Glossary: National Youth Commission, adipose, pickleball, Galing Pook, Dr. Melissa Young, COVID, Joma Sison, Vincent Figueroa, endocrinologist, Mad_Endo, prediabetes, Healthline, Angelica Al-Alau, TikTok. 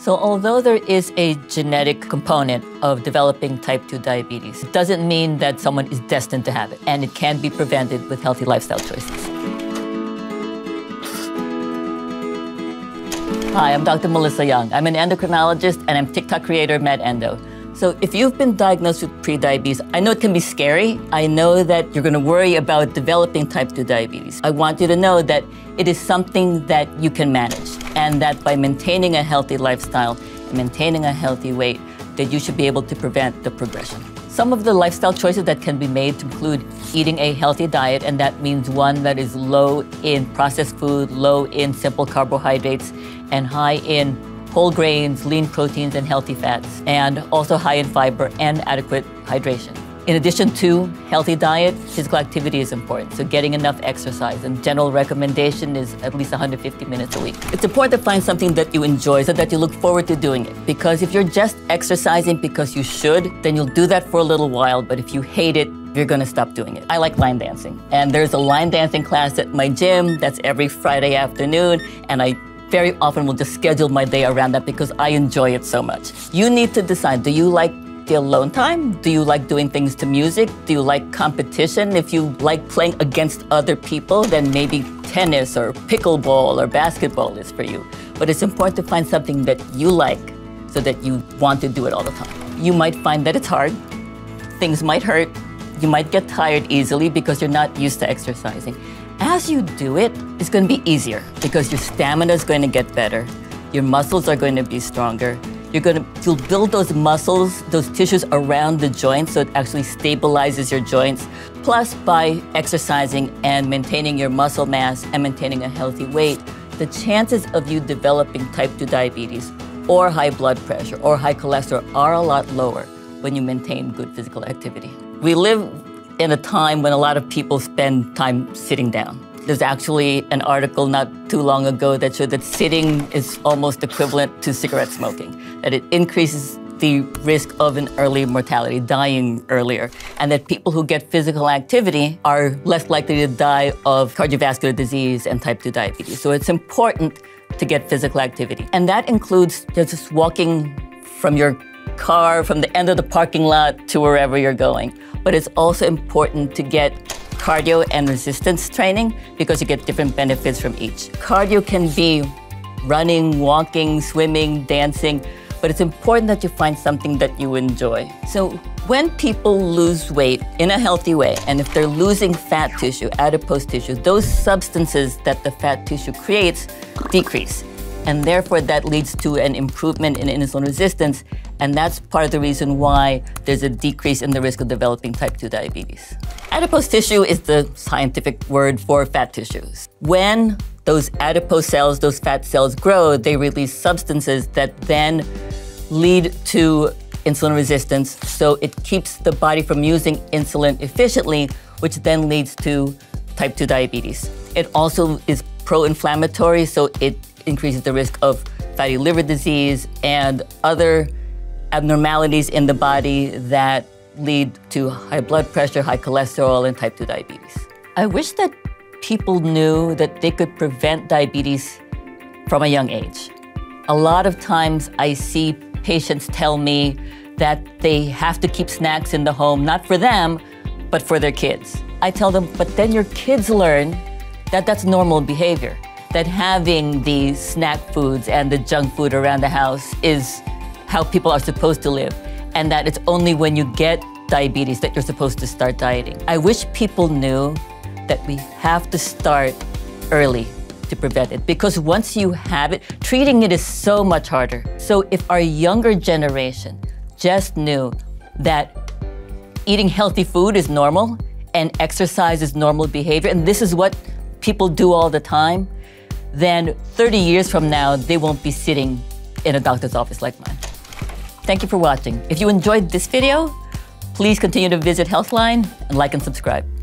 So although there is a genetic component of developing type 2 diabetes, it doesn't mean that someone is destined to have it, and it can be prevented with healthy lifestyle choices. Hi, I'm Dr. Melissa Young. I'm an endocrinologist, and I'm TikTok creator of Mad Endo. So if you've been diagnosed with pre-diabetes, I know it can be scary. I know that you're going to worry about developing type 2 diabetes. I want you to know that it is something that you can manage, and that by maintaining a healthy lifestyle and maintaining a healthy weight, that you should be able to prevent the progression. Some of the lifestyle choices that can be made include eating a healthy diet, and that means one that is low in processed food, low in simple carbohydrates, and high in whole grains, lean proteins, and healthy fats, and also high in fiber and adequate hydration. In addition to healthy diet, physical activity is important, so getting enough exercise. And general recommendation is at least 150 minutes a week. It's important to find something that you enjoy so that you look forward to doing it. Because if you're just exercising because you should, then you'll do that for a little while, but if you hate it, you're gonna stop doing it. I like line dancing, and there's a line dancing class at my gym that's every Friday afternoon, and I very often will just schedule my day around that because I enjoy it so much. You need to decide, do you like the alone time? Do you like doing things to music? Do you like competition? If you like playing against other people, then maybe tennis or pickleball or basketball is for you. But it's important to find something that you like so that you want to do it all the time. You might find that it's hard, things might hurt, you might get tired easily because you're not used to exercising. As you do it, it's going to be easier because your stamina is going to get better, your muscles are going to be stronger, you'll build those muscles, those tissues around the joints so it actually stabilizes your joints. Plus, by exercising and maintaining your muscle mass and maintaining a healthy weight, the chances of you developing type 2 diabetes or high blood pressure or high cholesterol are a lot lower when you maintain good physical activity. We live in a time when a lot of people spend time sitting down. There's actually an article not too long ago that showed that sitting is almost equivalent to cigarette smoking, that it increases the risk of an early mortality, dying earlier, and that people who get physical activity are less likely to die of cardiovascular disease and type 2 diabetes. So it's important to get physical activity. And that includes just walking from your car, from the end of the parking lot to wherever you're going. But it's also important to get cardio and resistance training because you get different benefits from each. Cardio can be running, walking, swimming, dancing, but it's important that you find something that you enjoy. So when people lose weight in a healthy way, and if they're losing fat tissue, adipose tissue, those substances that the fat tissue creates decrease. And therefore, that leads to an improvement in insulin resistance, and that's part of the reason why there's a decrease in the risk of developing type 2 diabetes. Adipose tissue is the scientific word for fat tissues. When those adipose cells, those fat cells grow, they release substances that then lead to insulin resistance, so it keeps the body from using insulin efficiently, which then leads to type 2 diabetes. It also is pro-inflammatory, so it increases the risk of fatty liver disease and other abnormalities in the body that lead to high blood pressure, high cholesterol, and type 2 diabetes. I wish that people knew that they could prevent diabetes from a young age. A lot of times I see patients tell me that they have to keep snacks in the home, not for them, but for their kids. I tell them, but then your kids learn that that's normal behavior, that having the snack foods and the junk food around the house is how people are supposed to live, and that it's only when you get diabetes that you're supposed to start dieting. I wish people knew that we have to start early to prevent it, because once you have it, treating it is so much harder. So if our younger generation just knew that eating healthy food is normal and exercise is normal behavior, and this is what people do all the time, then 30 years from now, they won't be sitting in a doctor's office like mine. Thank you for watching. If you enjoyed this video, please continue to visit Healthline and like and subscribe.